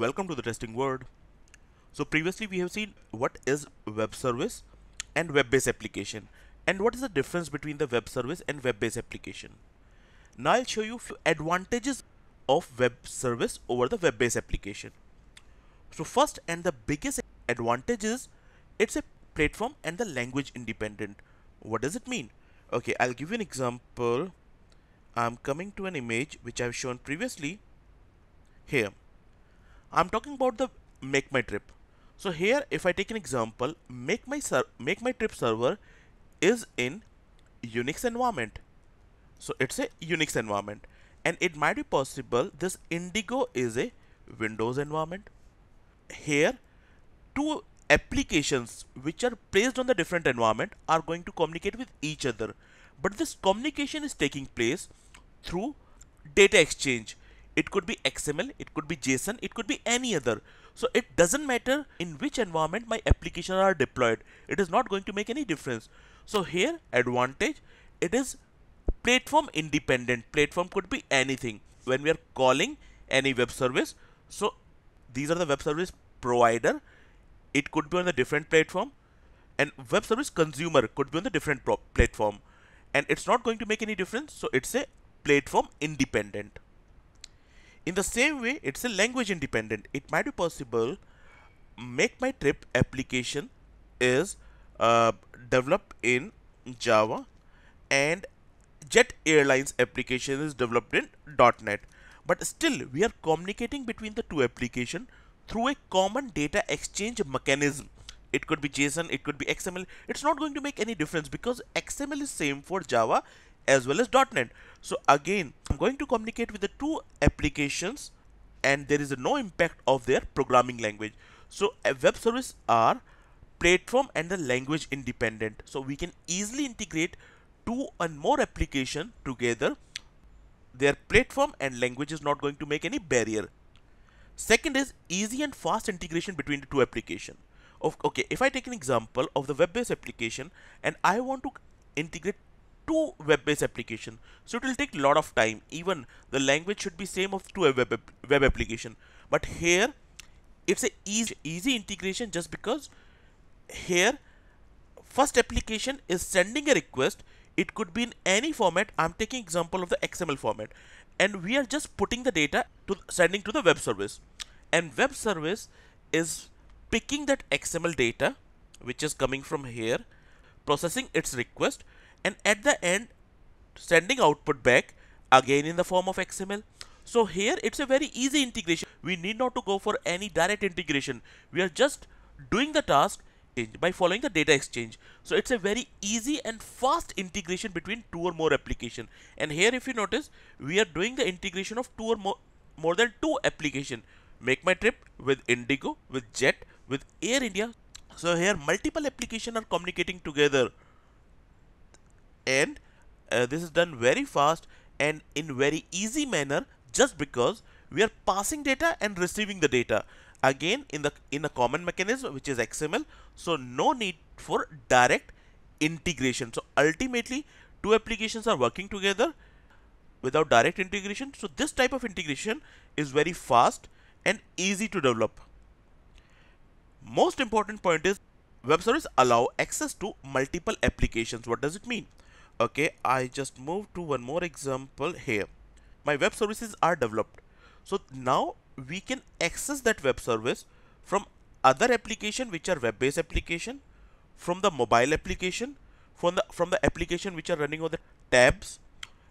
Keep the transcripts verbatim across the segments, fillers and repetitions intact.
Welcome to the testing world. So previously we have seen what is web service and web-based application, and what is the difference between the web service and web-based application. Now I'll show you few advantages of web service over the web-based application. So first and the biggest advantage is it's a platform and the language independent. What does it mean? Okay, I'll give you an example. I'm coming to an image which I've shown previously. Here I'm talking about the MakeMyTrip. So here, if I take an example, MakeMyTrip MakeMyTrip server is in Unix environment. So it's a Unix environment, and it might be possible this Indigo is a Windows environment. Here, two applications which are placed on the different environment are going to communicate with each other. But this communication is taking place through data exchange. It could be X M L, it could be JSON, it could be any other. So it doesn't matter in which environment my applications are deployed. It is not going to make any difference. So here, advantage, it is platform independent. Platform could be anything. When we are calling any web service, so these are the web service provider. It could be on a different platform, and web service consumer could be on the different pro platform. And it's not going to make any difference. So it's a platform independent. In the same way, it's a language independent. It might be possible MakeMyTrip application is uh, developed in Java, and Jet Airways application is developed in dot net. But still, we are communicating between the two applications through a common data exchange mechanism. It could be JSON, it could be X M L. It's not going to make any difference because X M L is same for Java as well as dot net. So again, I'm going to communicate with the two applications, and there is no impact of their programming language. So a web service are platform and the language independent. So we can easily integrate two and more application together. Their platform and language is not going to make any barrier. Second is easy and fast integration between the two application. Okay, if I take an example of the web-based application and I want to integrate two web-based application, so it will take a lot of time. Even the language should be same of two web web application. But here, it's a easy easy integration, just because here first application is sending a request. It could be in any format. I'm taking example of the X M L format, and we are just putting the data to sending to the web service, and web service is picking that X M L data which is coming from here, processing its request, and at the end sending output back again in the form of X M L. So here it's a very easy integration. We need not to go for any direct integration. We are just doing the task by following the data exchange. So it's a very easy and fast integration between two or more application. And here, if you notice, we are doing the integration of two or more more than two application. MakeMyTrip with Indigo, with Jet, with Air India. So here multiple application are communicating together. And uh, this is done very fast and in very easy manner, just because we are passing data and receiving the data again in the in a common mechanism which is X M L. So no need for direct integration. So ultimately two applications are working together without direct integration. So this type of integration is very fast and easy to develop. Most important point is web service allow access to multiple applications. What does it mean? Okay, I just move to one more example here. My web services are developed. So now we can access that web service from other application which are web-based application, from the mobile application, from the from the application which are running on the tabs,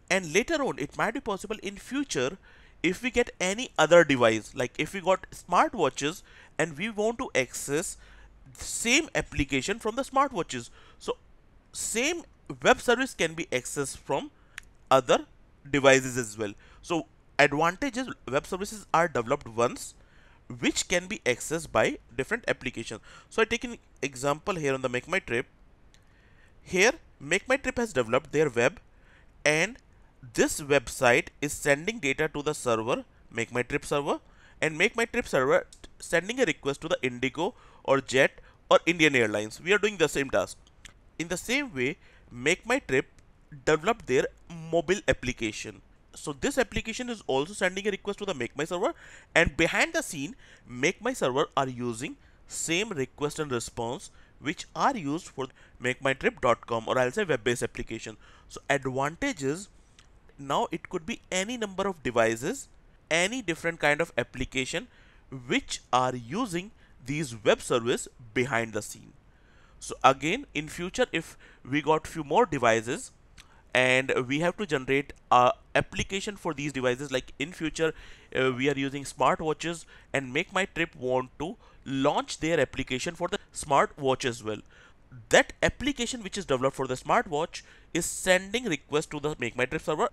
and later on it might be possible in future if we get any other device, like if we got smartwatches and we want to access the same application from the smartwatches. So same web service can be accessed from other devices as well. So advantages, web services are developed once which can be accessed by different applications. So I take an example here on the MakeMyTrip. Here MakeMyTrip has developed their web, and this website is sending data to the server, MakeMyTrip server, and MakeMyTrip server sending a request to the Indigo or Jet or Indian Airlines. We are doing the same task. In the same way, MakeMyTrip developed their mobile application. So this application is also sending a request to the Make My server, and behind the scene Make My server are using same request and response which are used for make my trip dot com or I'll say web-based application. So advantage is now it could be any number of devices, any different kind of application which are using these web service behind the scene. So again in future if we got few more devices and we have to generate a application for these devices, like in future uh, we are using smartwatches and MakeMyTrip want to launch their application for the smartwatch as well. That application which is developed for the smartwatch is sending request to the MakeMyTrip server.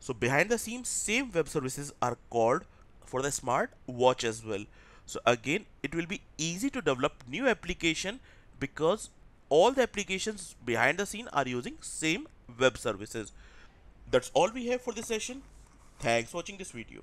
So behind the scenes same web services are called for the smartwatch as well. So again it will be easy to develop new application because all the applications behind the scene are using same web services. That's all we have for this session. Thanks for watching this video.